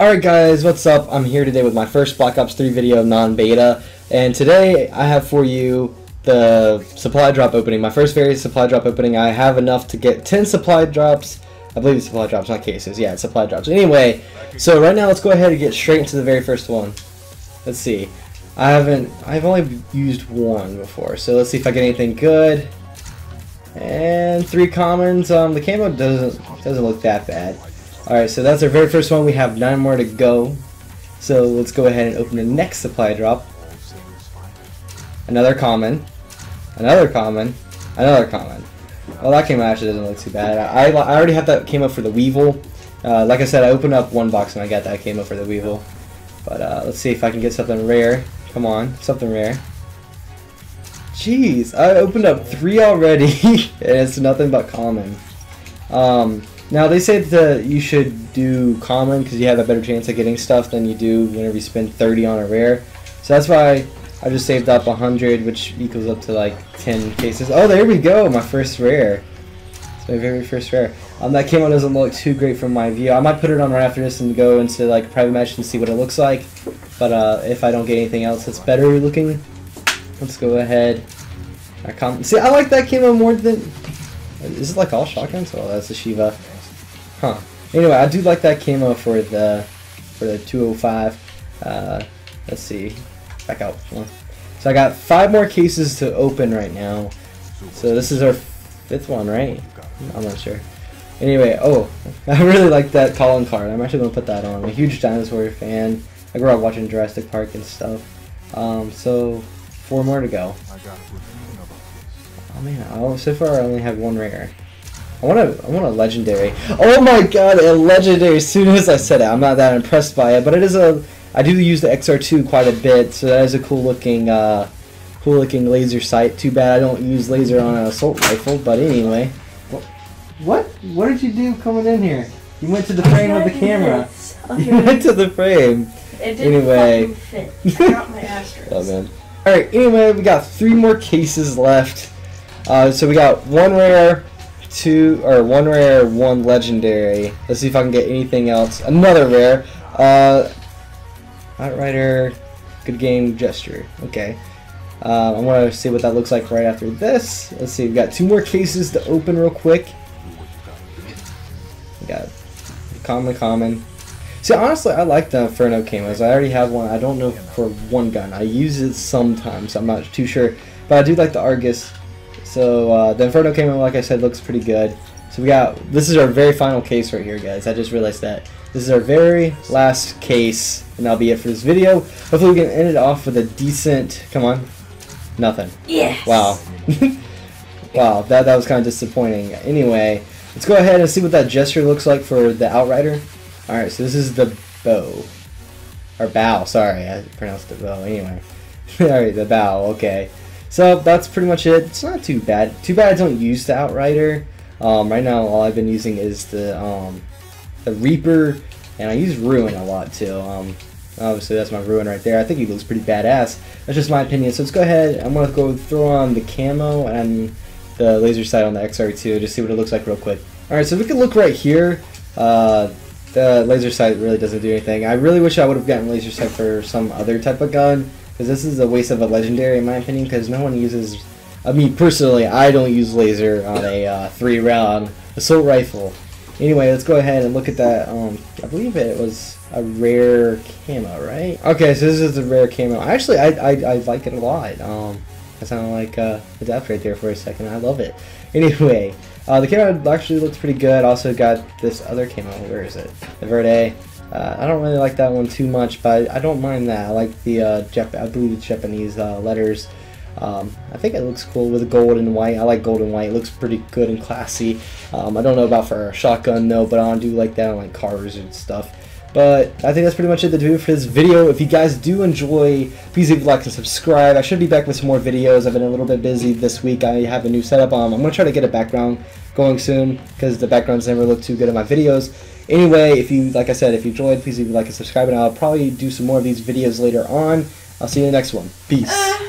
Alright guys, what's up? I'm here today with my first Black Ops 3 video, non-beta, and today I have for you the supply drop opening, my first various supply drop opening. I have enough to get 10 supply drops, I believe it's supply drops, not cases, yeah, it's supply drops. Anyway, so right now let's go ahead and get straight into the very first one. Let's see, I've only used one before, so let's see if I get anything good. And 3 commons, the camo doesn't look that bad. Alright, so that's our very first one. We have 9 more to go. So let's go ahead and open the next supply drop. Another common. Another common. Another common. Well, that camo actually doesn't look too bad. I already have that camo for the Weevil. Like I said, I opened up one box and I got that camo for the Weevil. But let's see if I can get something rare. Come on, something rare. Jeez, I opened up 3 already and it's nothing but common. Now they say that you should do common because you have a better chance of getting stuff than you do whenever you spend 30 on a rare. So that's why I just saved up 100, which equals up to like 10 cases. Oh, there we go, my first rare. It's my very first rare. That camo doesn't look too great from my view. I might put it on right after this and go into like private match and see what it looks like. But if I don't get anything else that's better looking, let's go ahead. See, I like that camo more than. Is it like all shotguns? Oh, that's a Shiva. Huh. Anyway, I do like that camo for the 205. Let's see. Back out. So I got 5 more cases to open right now. So this is our 5th one, right? I'm not sure. Anyway, oh, I really like that Colin card. I'm actually gonna put that on. I'm a huge dinosaur fan. I grew up watching Jurassic Park and stuff. So 4 more to go. Oh man, so far I only have 1 rare. I want a legendary. Oh my god, a legendary! As soon as I said it, I'm not that impressed by it, but it is a. I do use the XR2 quite a bit, so that is a cool looking laser sight. Too bad I don't use laser on an assault rifle, but anyway. What? What did you do coming in here? You went to the frame of the camera. Okay. You went to the frame. It didn't anyway. Fucking fit. I got my Astros. Oh man. All right. Anyway, we got 3 more cases left. So we got 1 rare. 1 rare, 1 legendary. Let's see if I can get anything else. Another rare. Outrider, good game, gesture. Okay. I want to see what that looks like right after this. Let's see, we've got 2 more cases to open real quick. We got common. See, honestly, I like the Inferno camos. I already have one. I don't know for 1 gun. I use it sometimes. I'm not too sure. But I do like the Argus. So the Inferno camo, like I said, looks pretty good. So we got, this is our very final case right here, guys. I just realized that. This is our very last case, and that'll be it for this video. Hopefully we can end it off with a decent, come on, nothing. Yes! Wow. Wow, that was kind of disappointing. Anyway, let's go ahead and see what that gesture looks like for the Outrider. Alright, so this is the bow. Or bow, sorry, I pronounced it bow. Anyway. Alright, the bow, okay. So that's pretty much it. It's not too bad. Too bad I don't use the Outrider. Right now all I've been using is the Reaper, and I use Ruin a lot too. Obviously that's my Ruin right there. I think he looks pretty badass. That's just my opinion. So let's go ahead. I'm gonna go throw on the camo and the laser sight on the XR2 to see what it looks like real quick. All right, so we can look right here. The laser sight really doesn't do anything. I really wish I would have gotten laser sight for some other type of gun. Because this is a waste of a legendary in my opinion, because no one uses, I mean personally, I don't use laser on a 3-round assault rifle. Anyway, let's go ahead and look at that, I believe it was a rare camo, right? Okay, so this is a rare camo. Actually, I like it a lot. I sound like a deaf right there for a second. I love it. Anyway, the camo actually looks pretty good. Also got this other camo, where is it? The Verde. I don't really like that one too much, but I don't mind that. I like the Japanese letters. I think it looks cool with gold and white. I like gold and white. It looks pretty good and classy. I don't know about for a shotgun though, but I do like that on like cars and stuff. But I think that's pretty much it to do for this video. If you guys do enjoy, please leave a like and subscribe. I should be back with some more videos. I've been a little bit busy this week. I have a new setup. I'm going to try to get a background going soon because the backgrounds never look too good in my videos. Anyway, if you, like I said, if you enjoyed, please leave a like and subscribe, and I'll probably do some more of these videos later on. I'll see you in the next one. Peace.